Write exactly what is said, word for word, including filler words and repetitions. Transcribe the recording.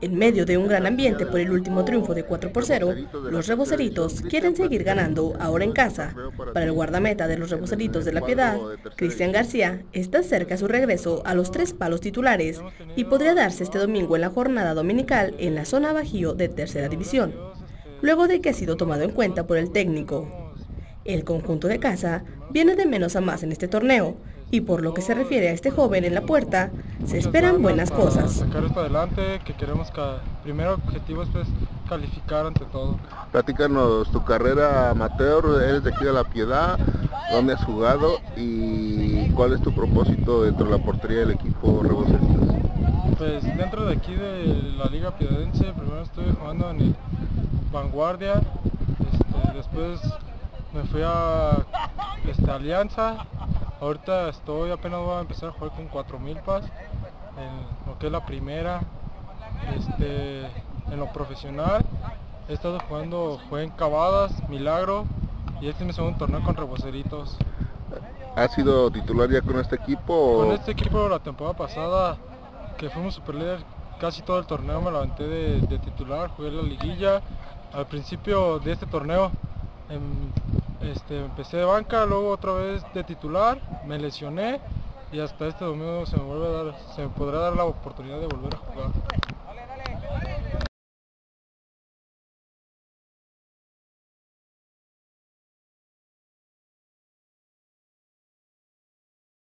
En medio de un gran ambiente por el último triunfo de cuatro por cero, los Reboceritos quieren seguir ganando ahora en casa. Para el guardameta de los Reboceritos de La Piedad, Cristian García, está cerca su regreso a los tres palos titulares y podría darse este domingo en la jornada dominical en la Zona Bajío de Tercera División, luego de que ha sido tomado en cuenta por el técnico. El conjunto de casa viene de menos a más en este torneo y por lo que se refiere a este joven en la puerta, se esperan buenas cosas. Sacar esto adelante, que queremos que primero objetivo es pues, calificar ante todo. Platícanos tu carrera amateur, eres de aquí de La Piedad, dónde has jugado y cuál es tu propósito dentro de la portería del equipo Reboceritos. Pues dentro de aquí de la Liga Piedadense, primero estuve jugando en el Vanguardia, este, después me fui a este, Alianza, ahorita estoy, apenas voy a empezar a jugar con cuatro milpas, en lo que es la primera, este, en lo profesional, he estado jugando, jugué en Cavadas, Milagro, y este es mi segundo torneo con Reboceritos. ¿Has sido titular ya con este equipo? Con este equipo la temporada pasada, que fuimos superlíder casi todo el torneo, me la aventé de, de titular, jugué la liguilla, al principio de este torneo, en, Este, empecé de banca, luego otra vez de titular, me lesioné y hasta este domingo se me vuelve a dar, se me podrá dar la oportunidad de volver a jugar.